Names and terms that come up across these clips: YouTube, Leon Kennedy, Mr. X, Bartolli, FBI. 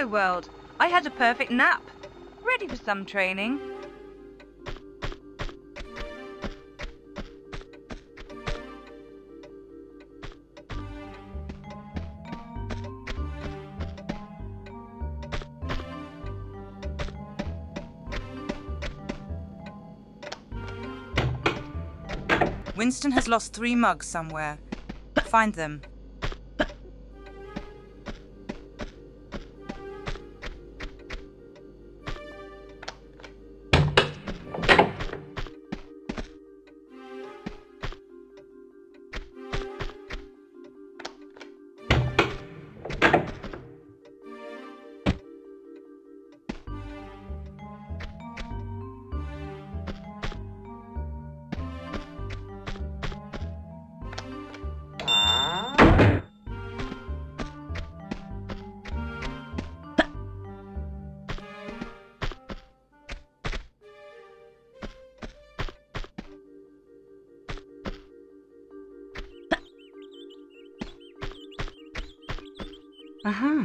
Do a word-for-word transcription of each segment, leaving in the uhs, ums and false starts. Hello world, I had a perfect nap. Ready for some training. Winston has lost three mugs somewhere. Find them. Uh-huh. Uh-huh.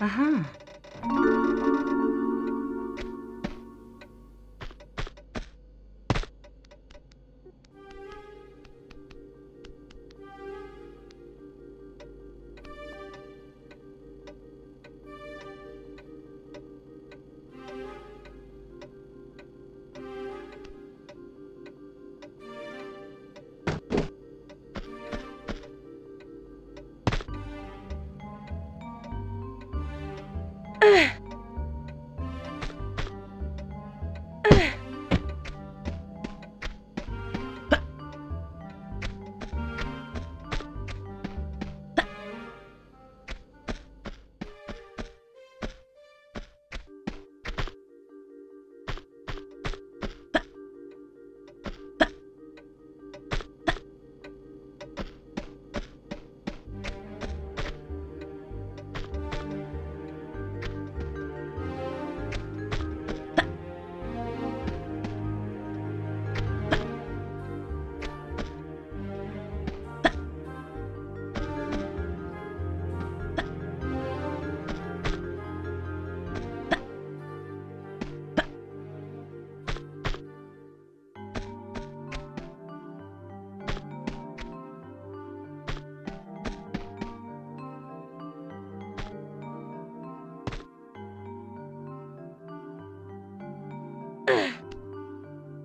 Uh-huh.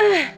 Uh-huh.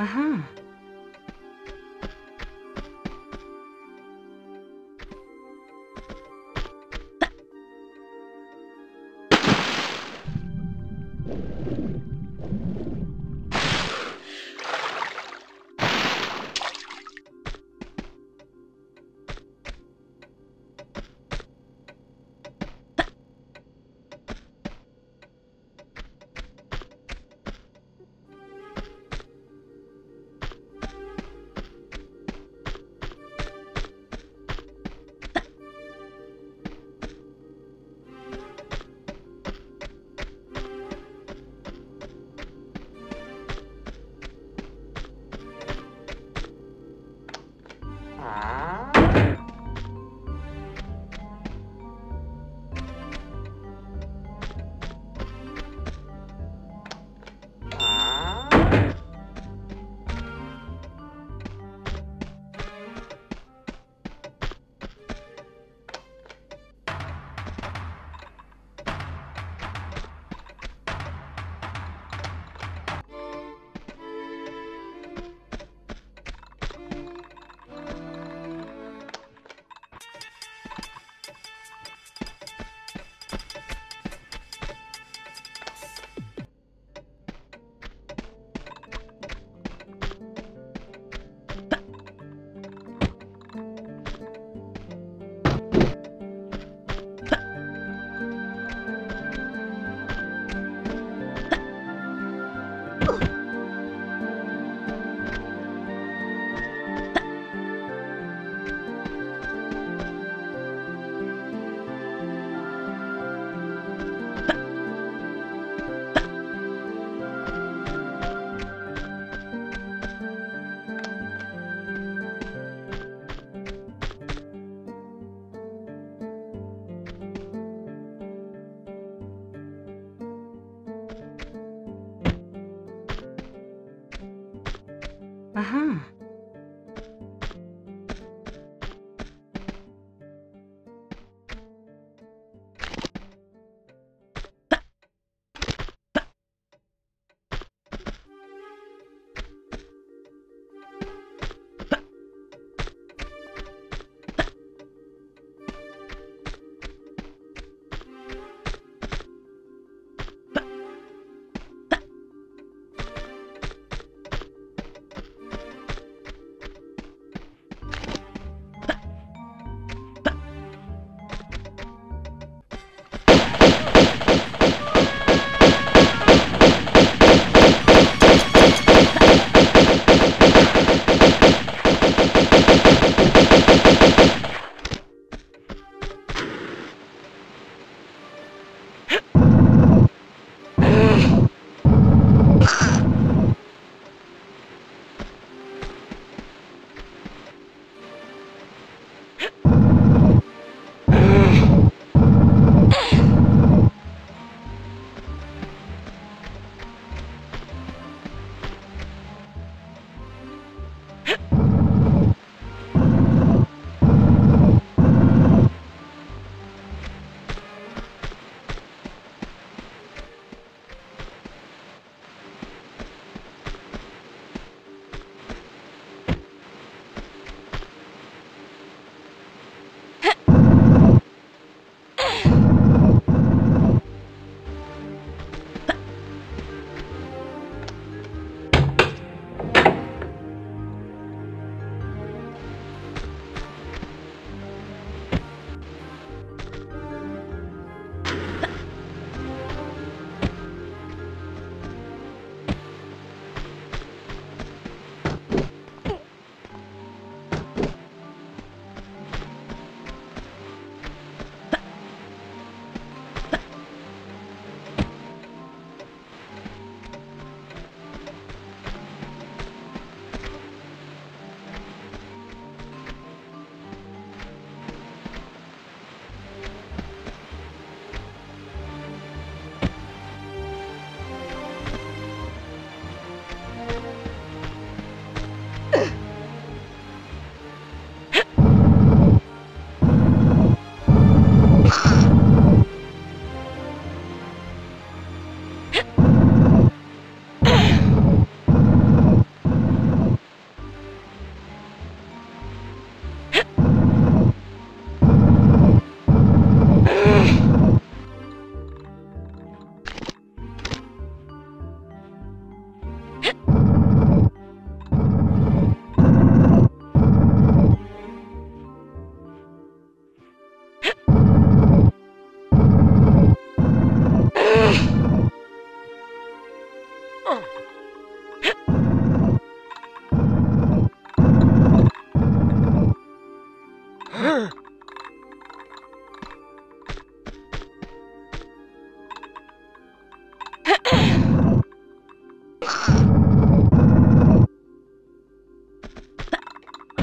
Uh-huh.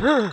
Uh-huh.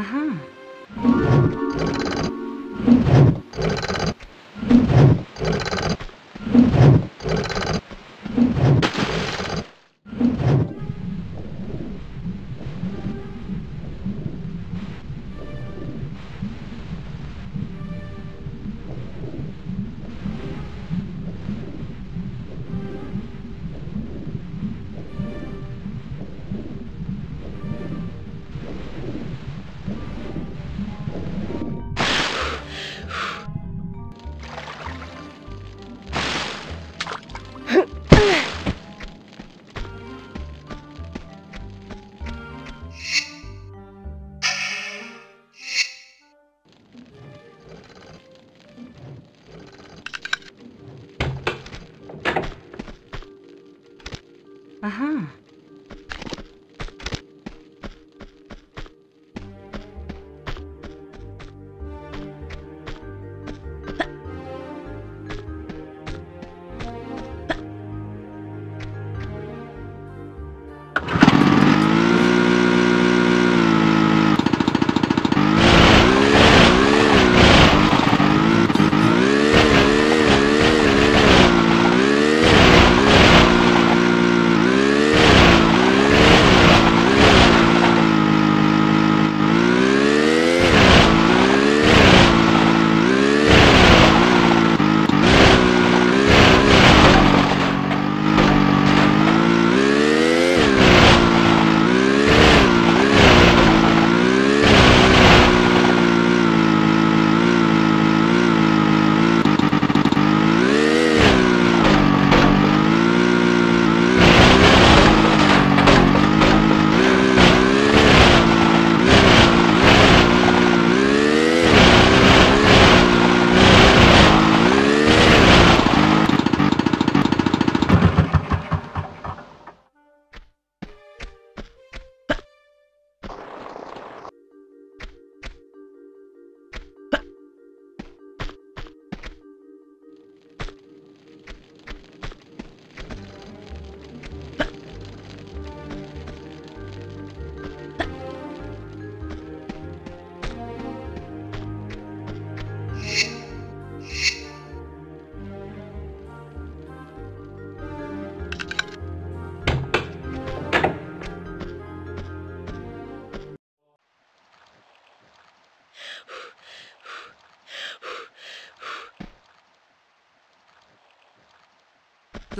Aha. Aha.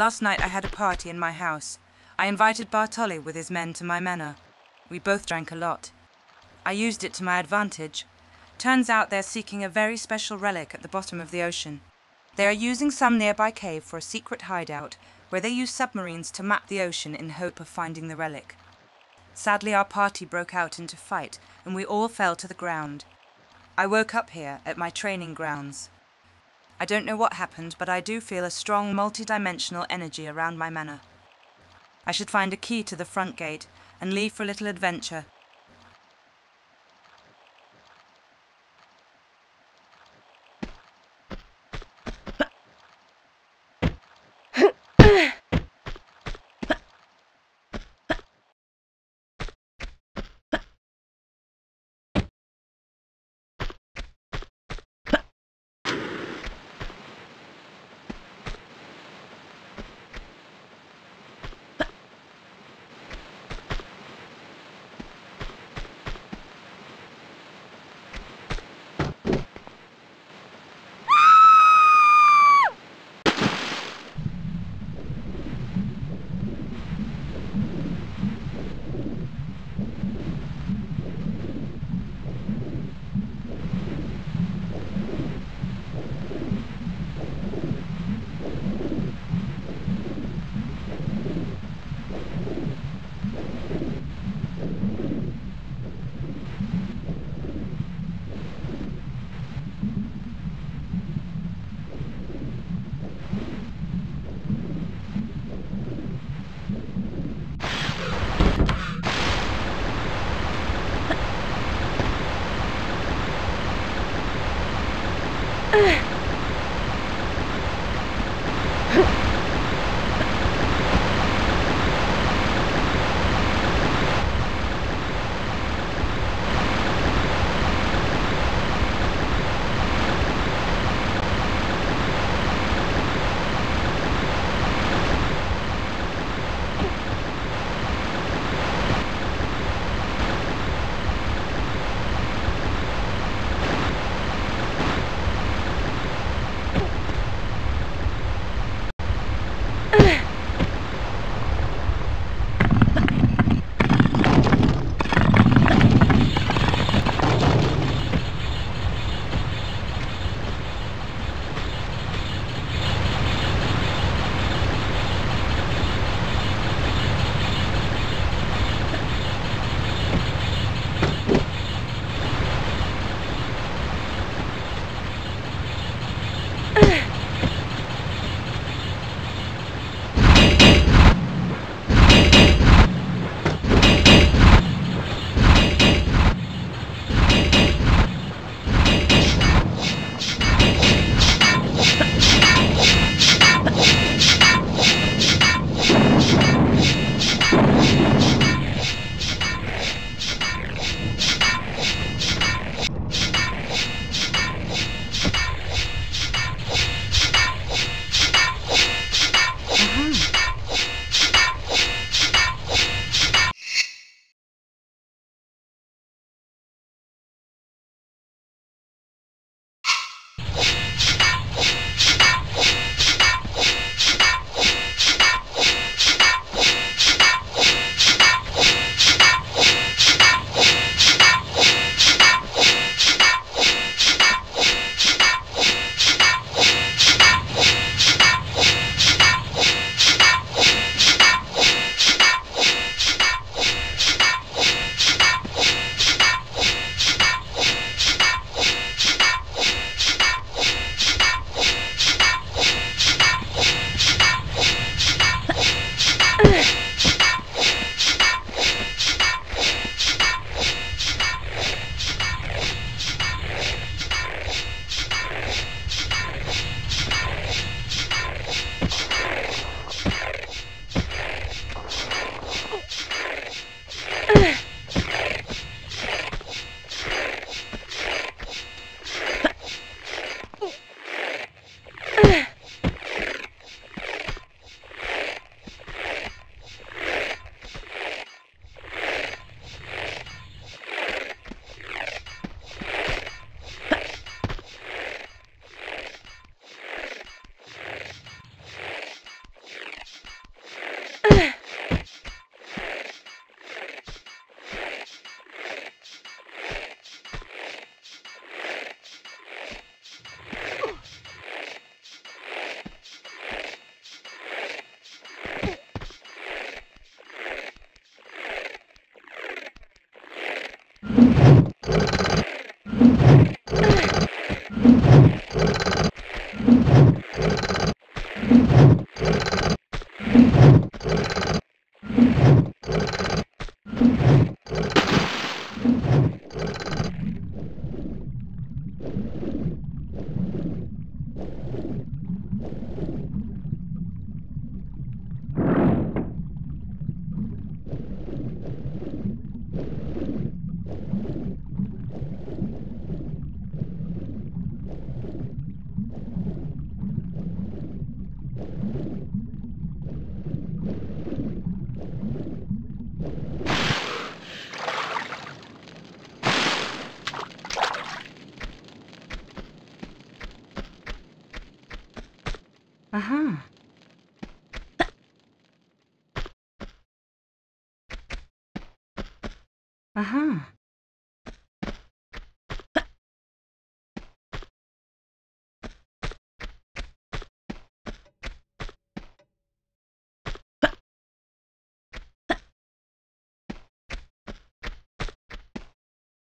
Last night I had a party in my house. I invited Bartolli with his men to my manor. We both drank a lot. I used it to my advantage. Turns out they're seeking a very special relic at the bottom of the ocean. They are using some nearby cave for a secret hideout, where they use submarines to map the ocean in hope of finding the relic. Sadly, our party broke out into fight, and we all fell to the ground. I woke up here at my training grounds. I don't know what happened, but I do feel a strong multi-dimensional energy around my manor. I should find a key to the front gate and leave for a little adventure. Uh-huh. Uh-huh.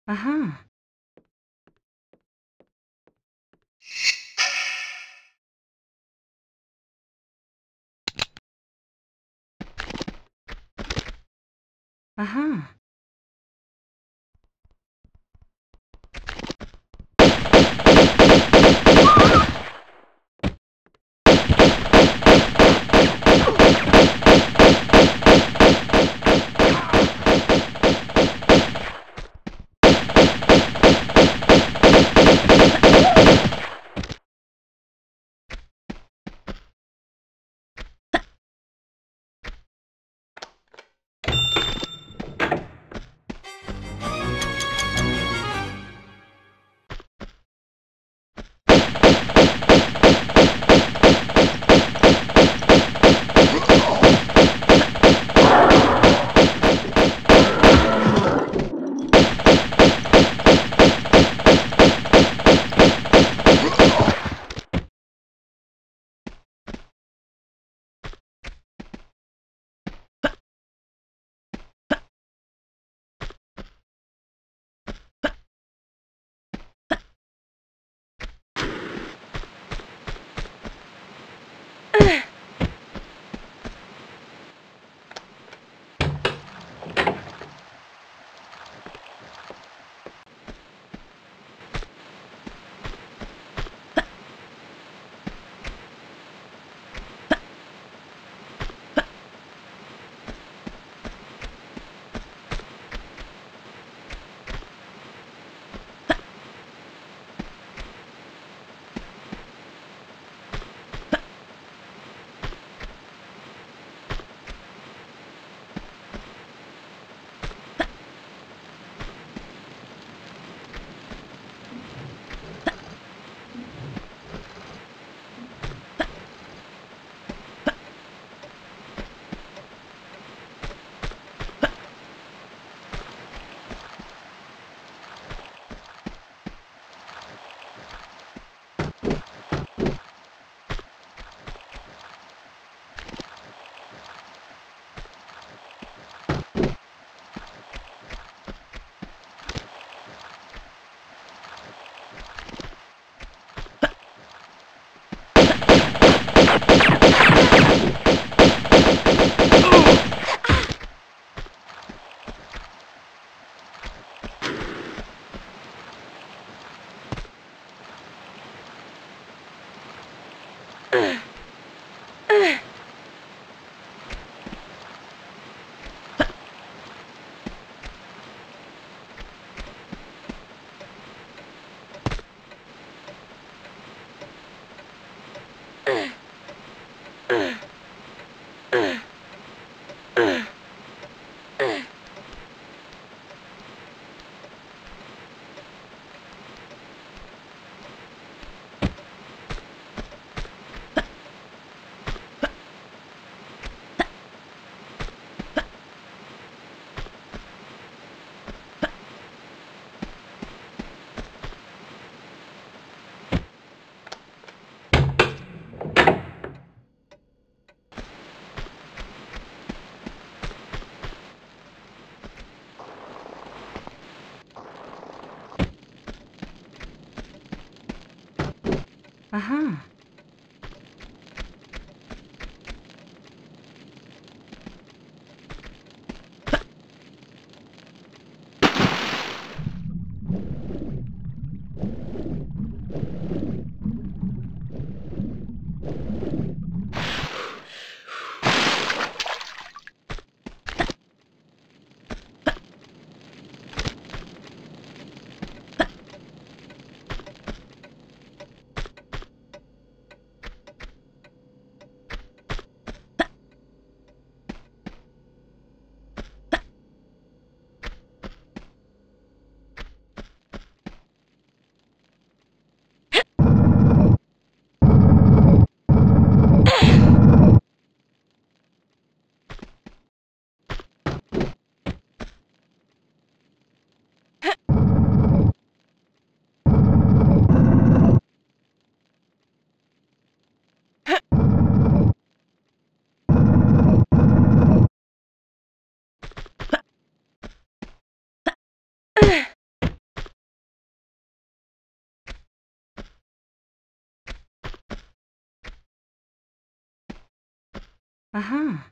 Uh-huh. Uh-huh. Aha. Aha. Aha.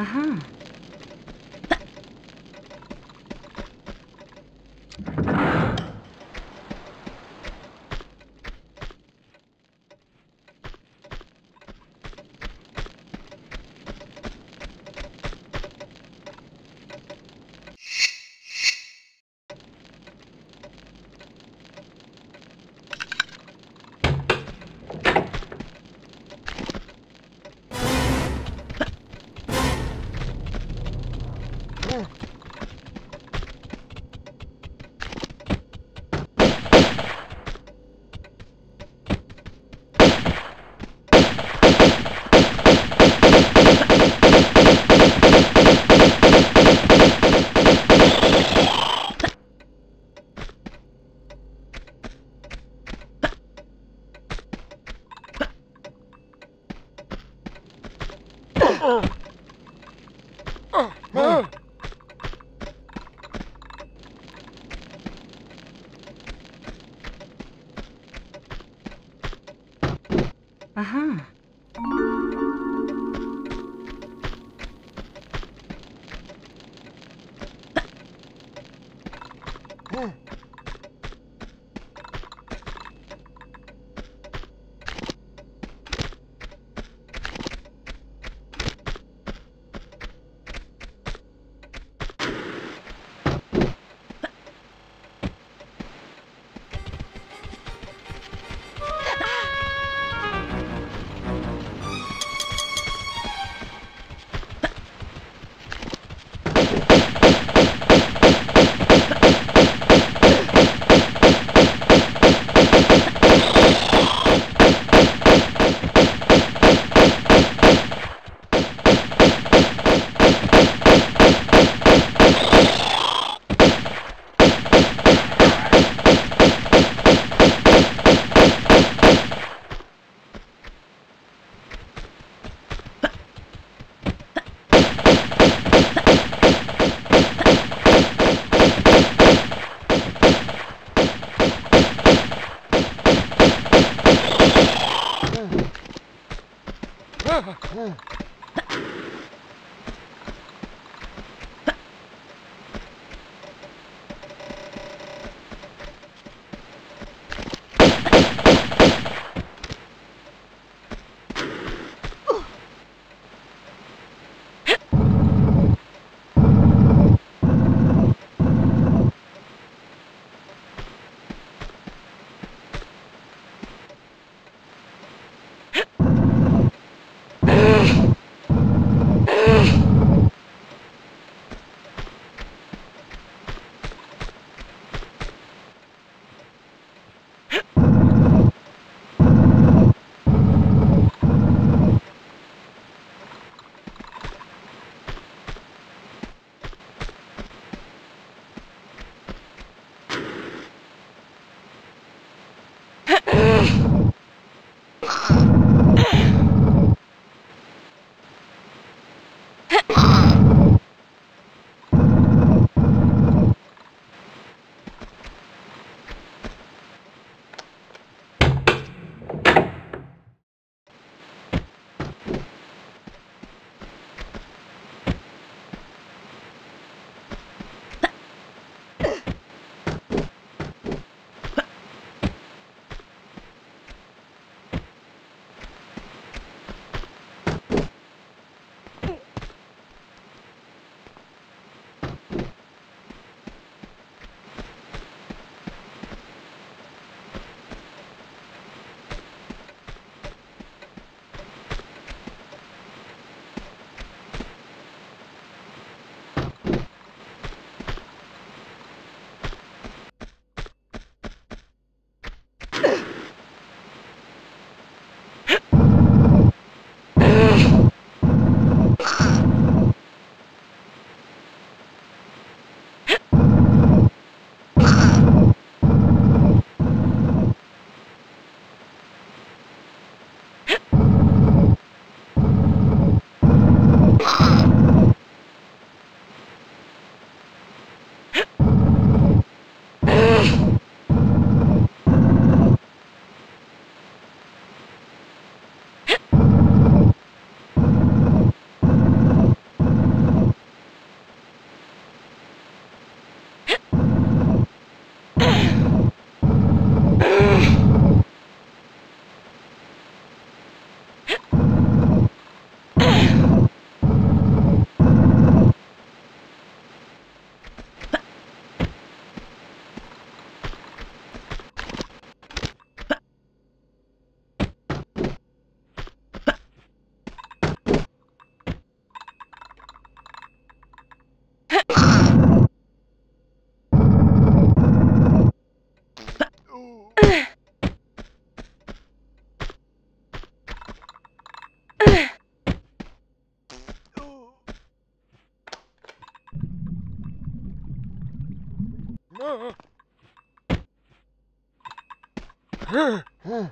Aha. Aha. Oh. Ugh. Uh-huh. Uh-huh. Uh.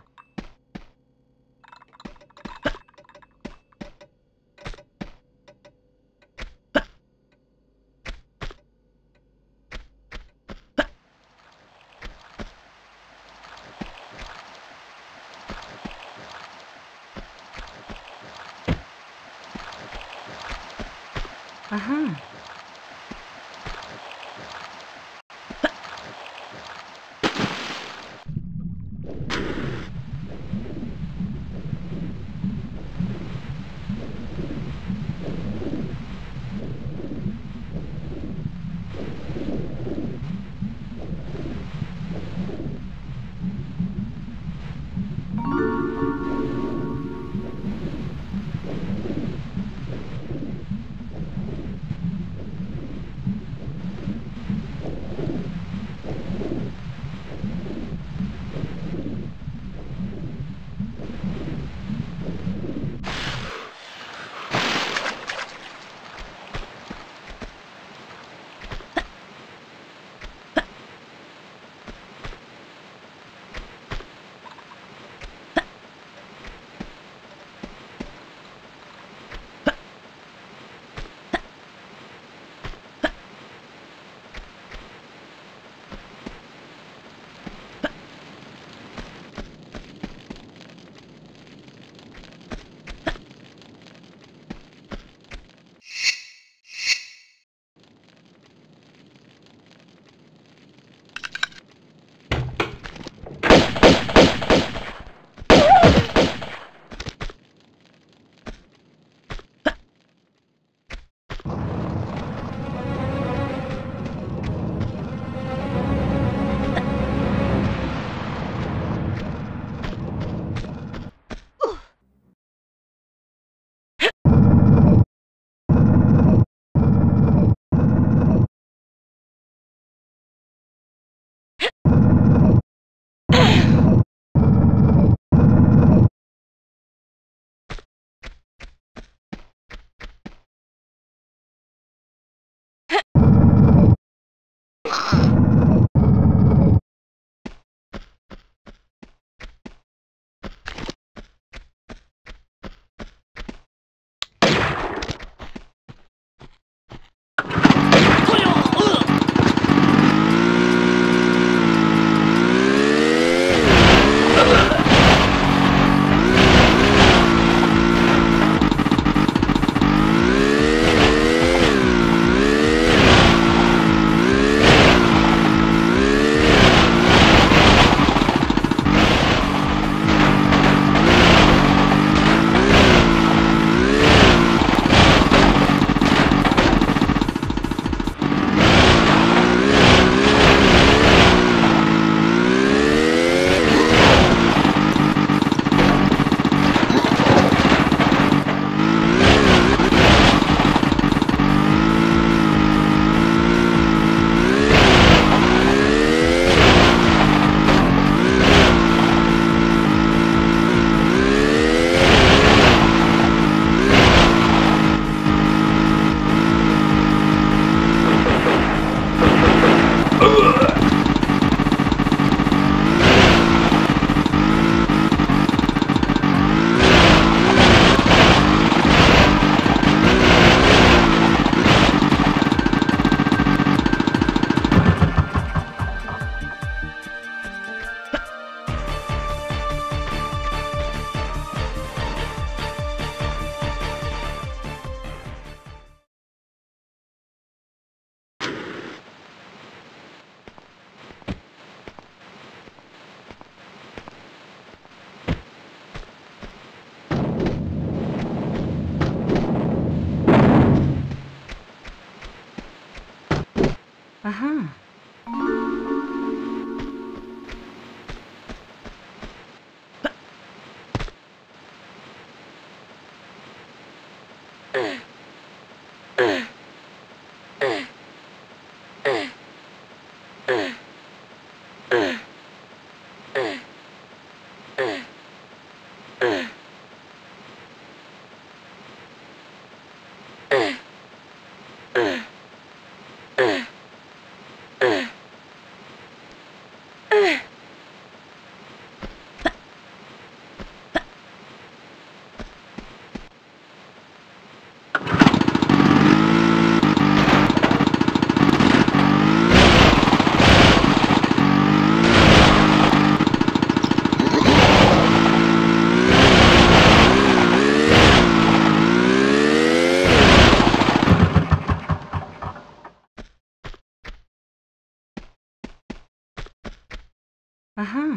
Aha.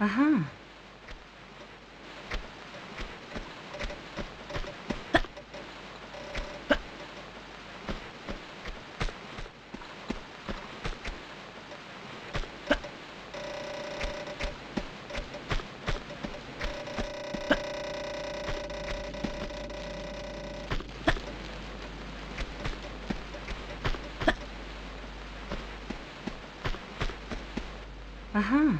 Aha. Aha.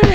Uh-huh.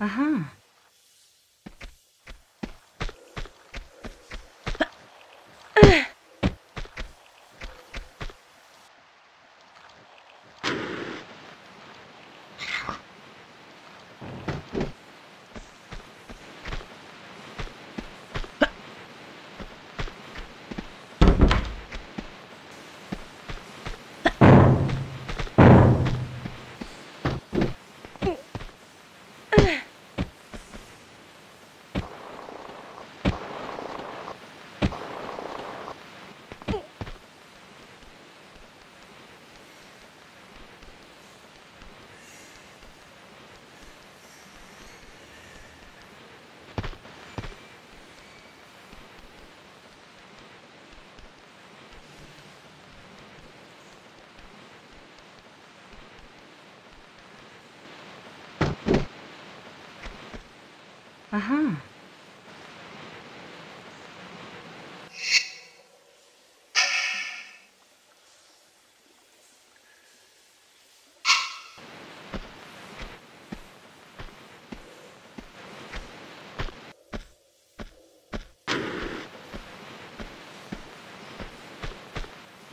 Uh-huh. Uh-huh.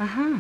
Uh-huh.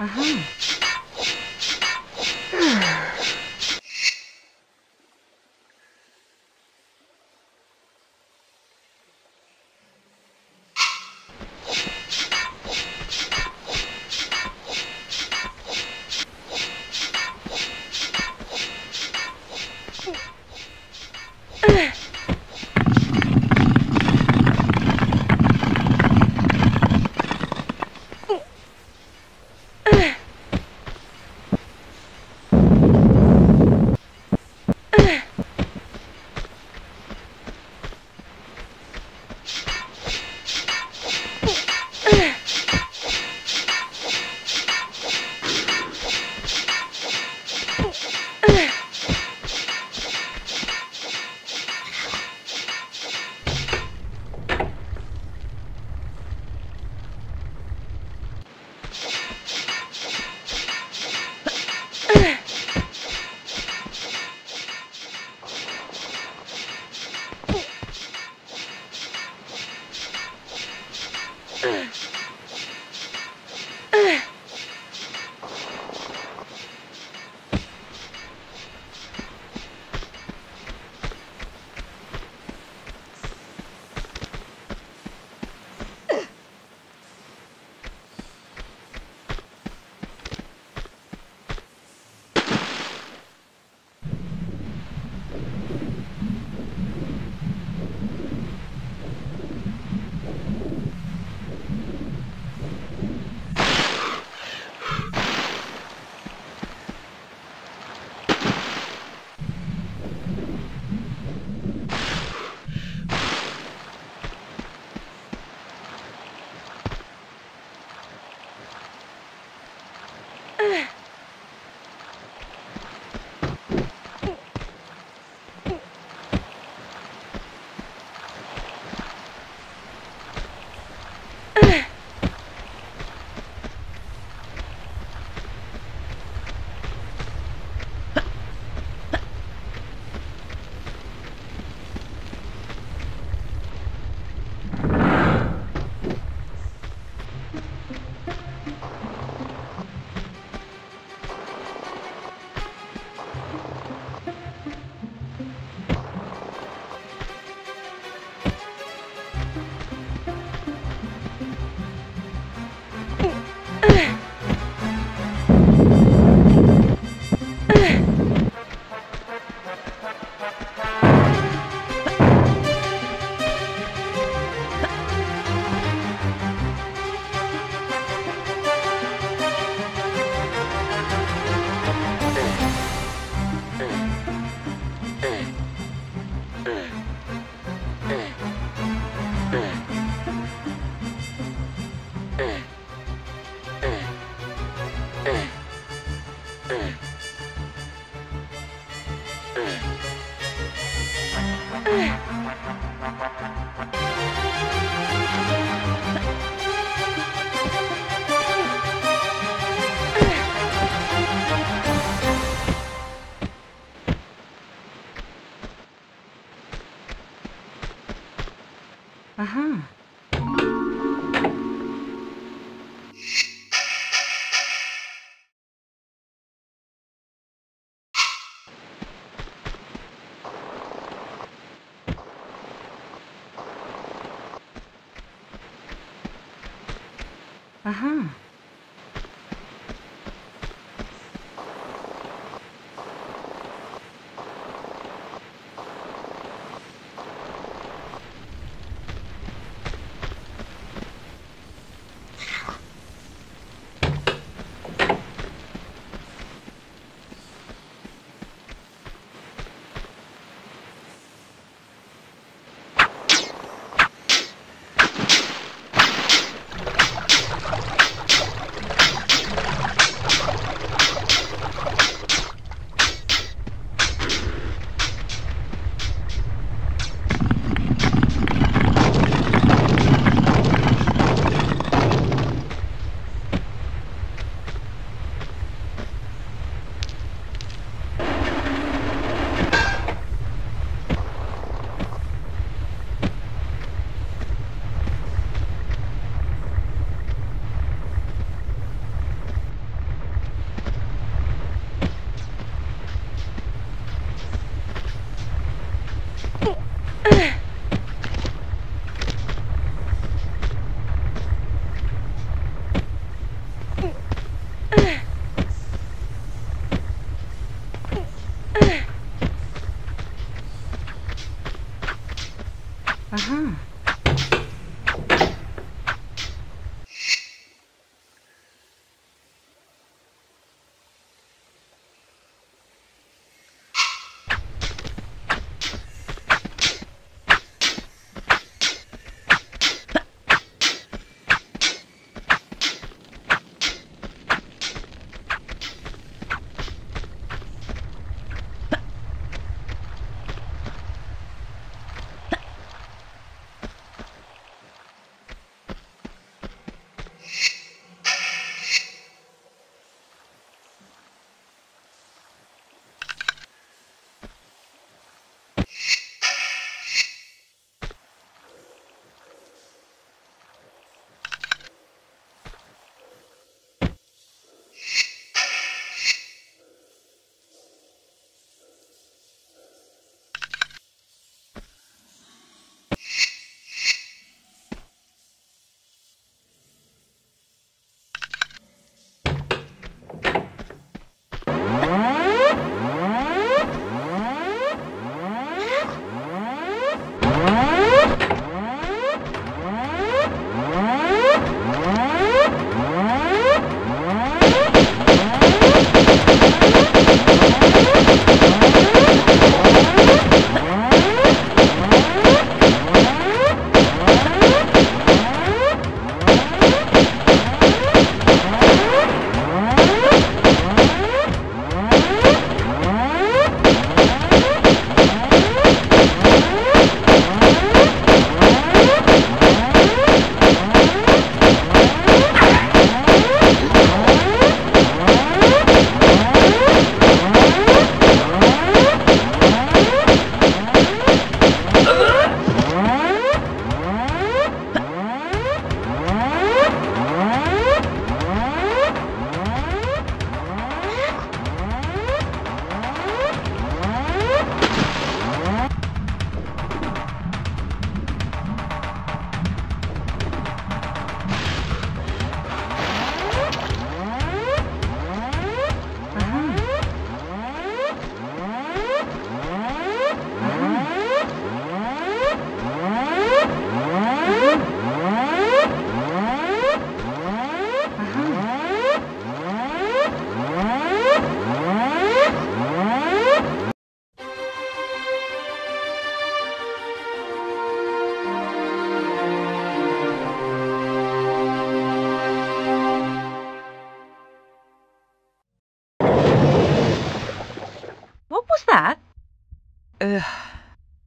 Uh-huh. Uh-huh. Uh-huh.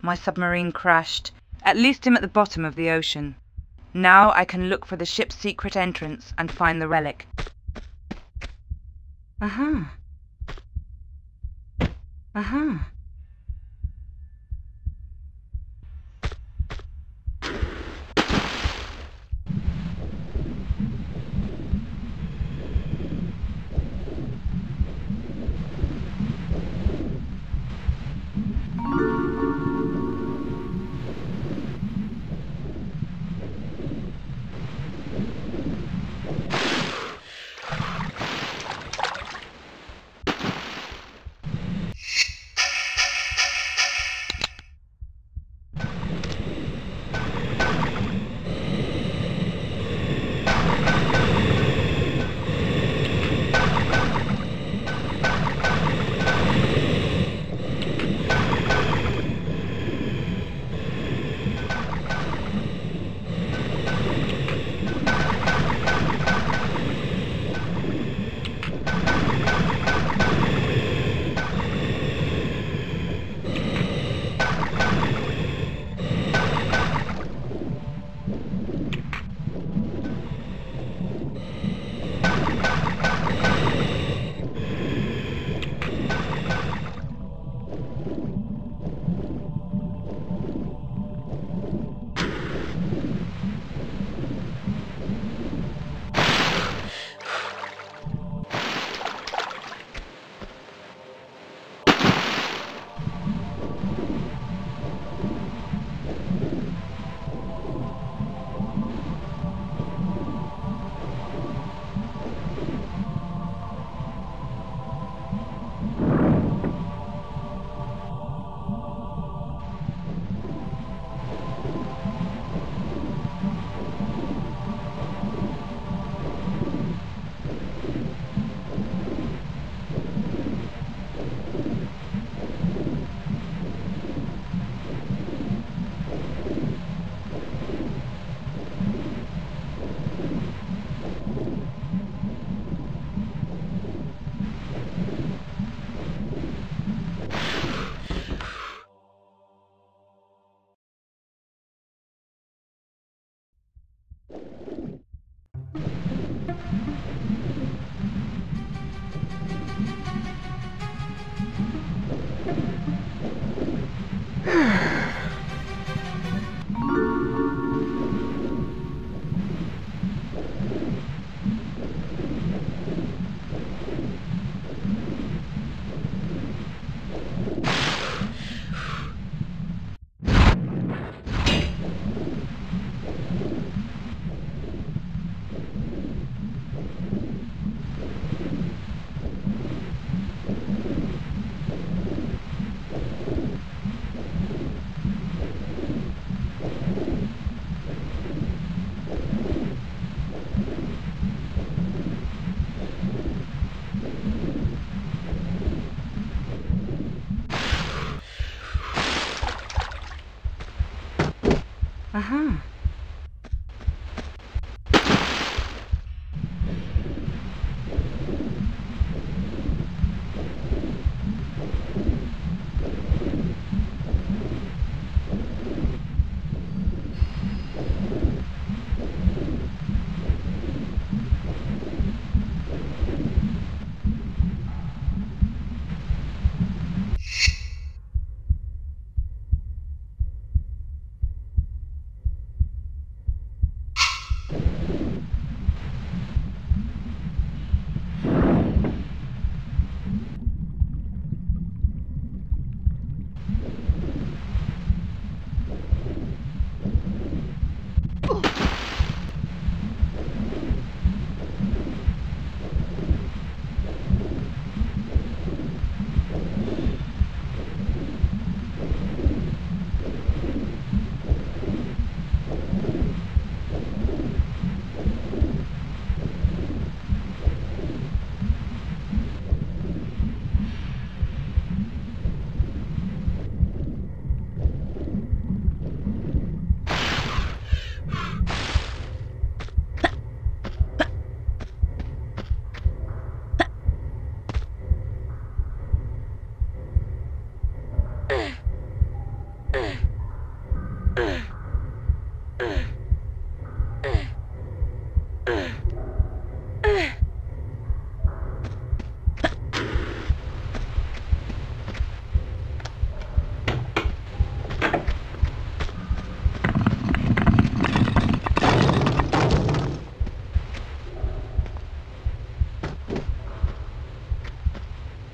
my submarine crashed, at least him at the bottom of the ocean. Now I can look for the ship's secret entrance and find the relic. Uh-huh. Uh-huh.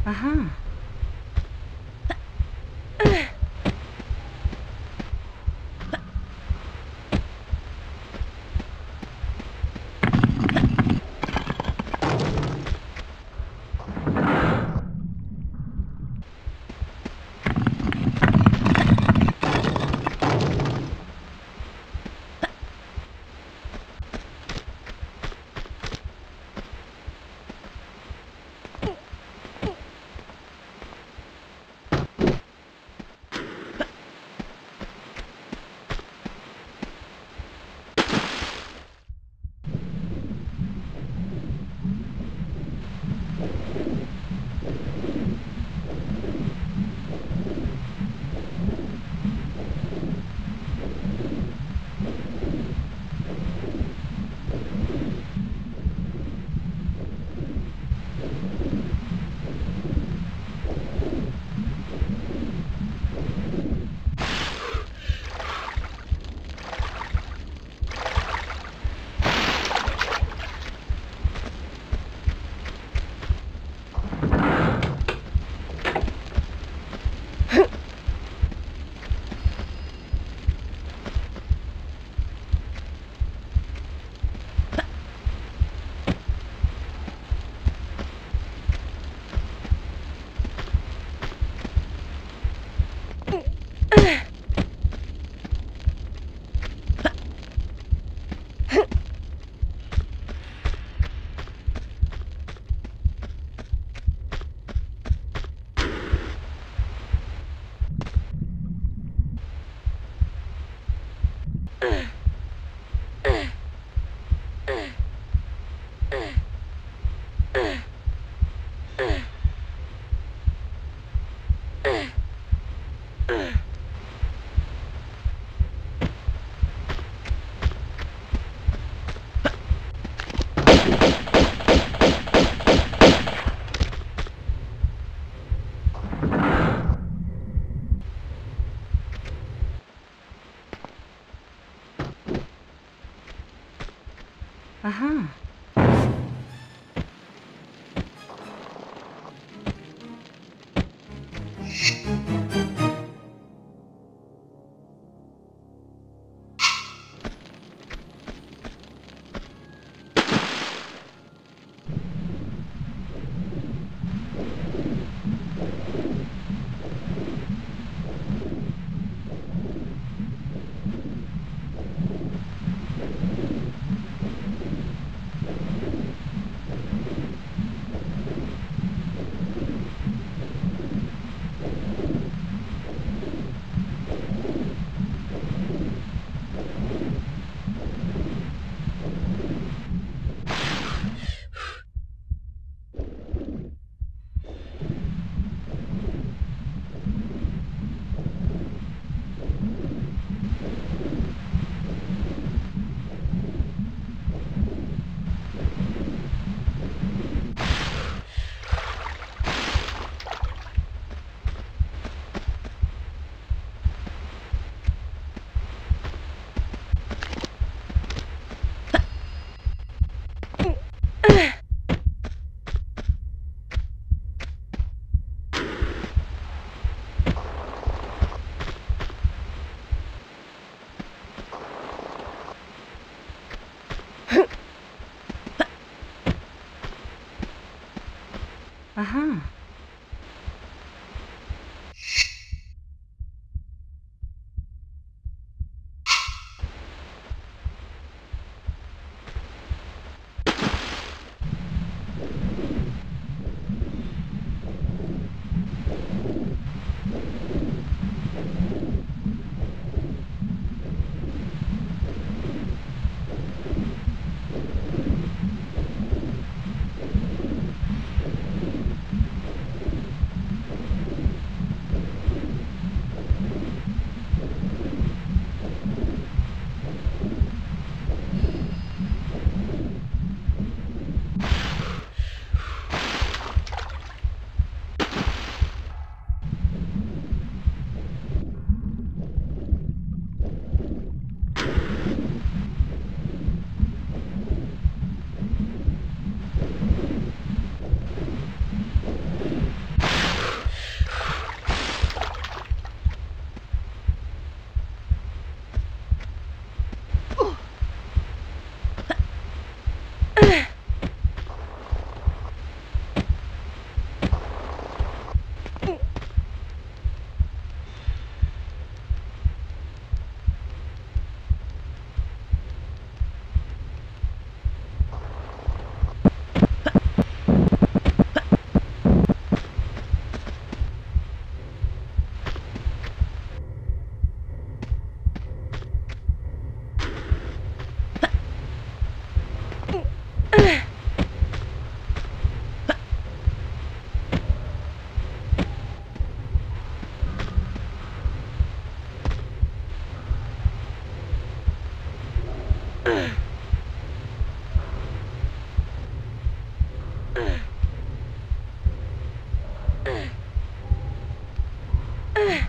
Aha. Aha. Aha. Uh-huh. Uh-huh. You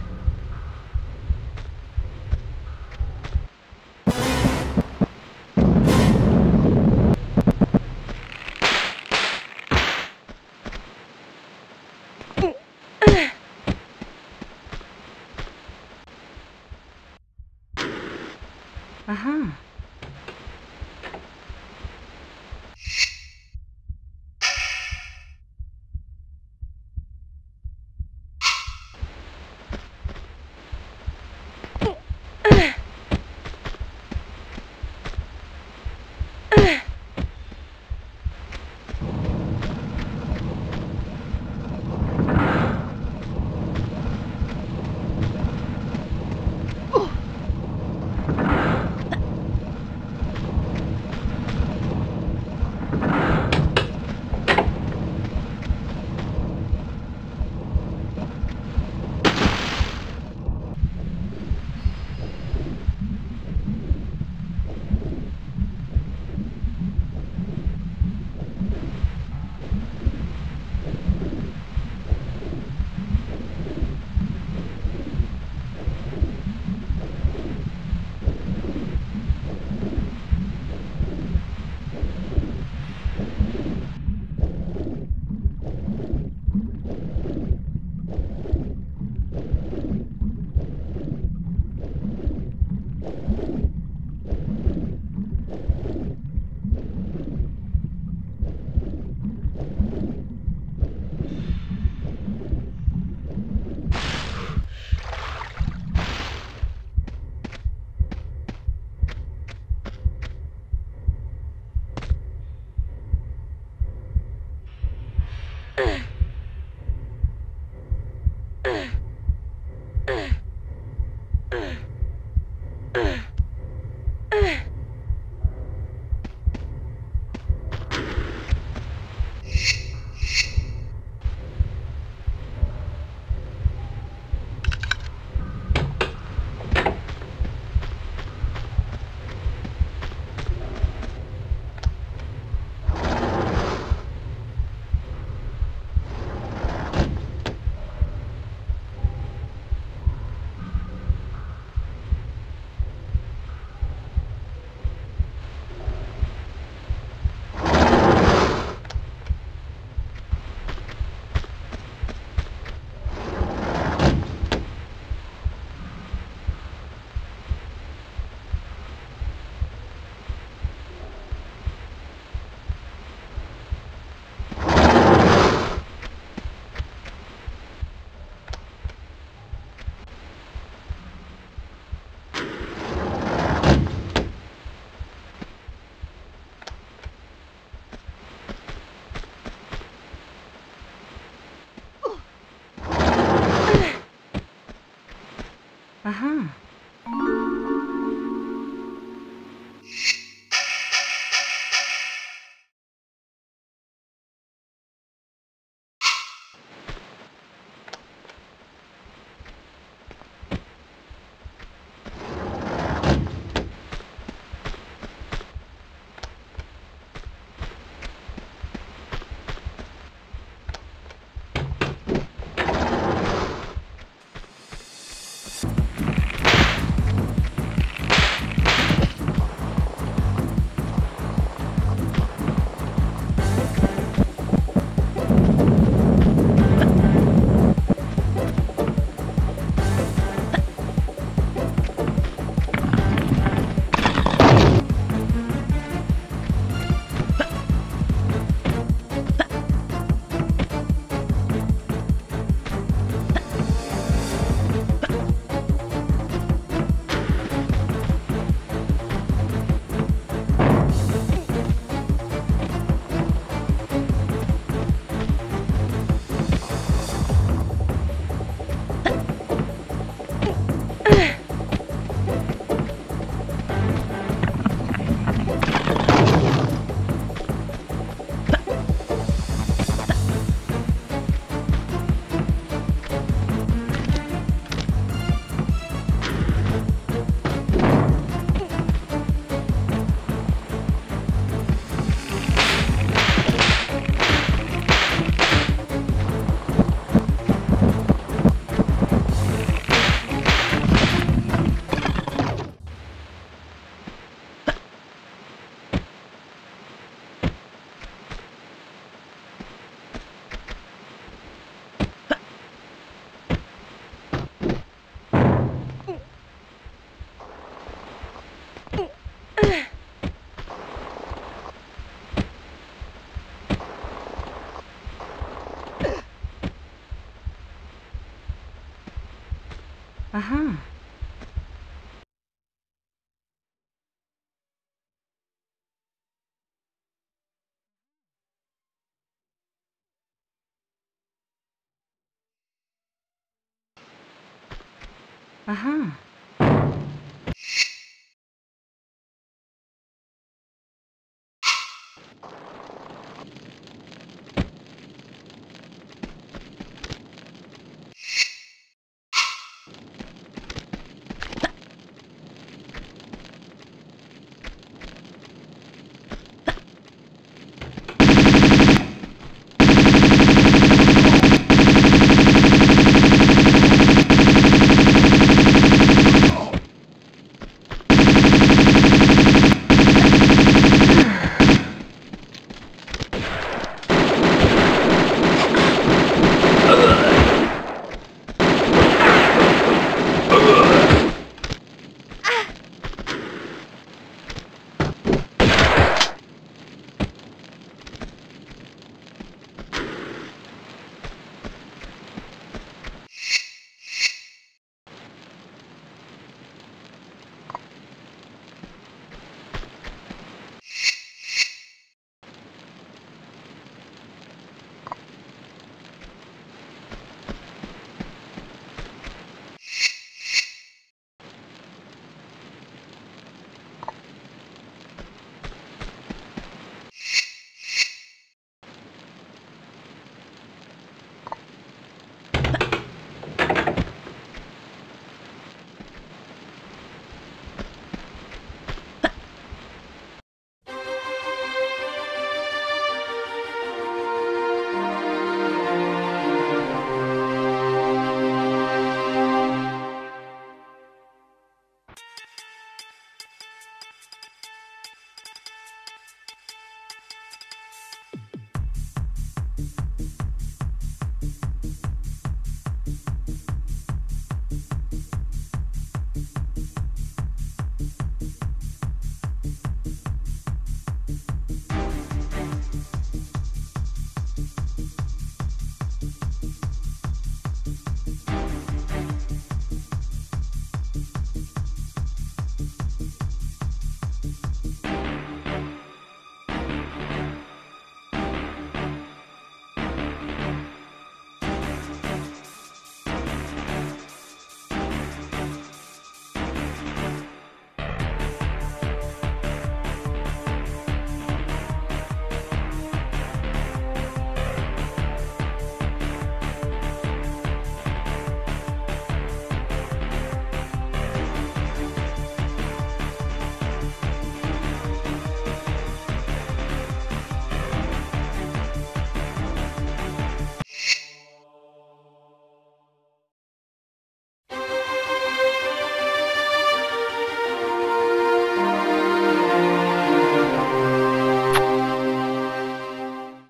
Aha. Aha.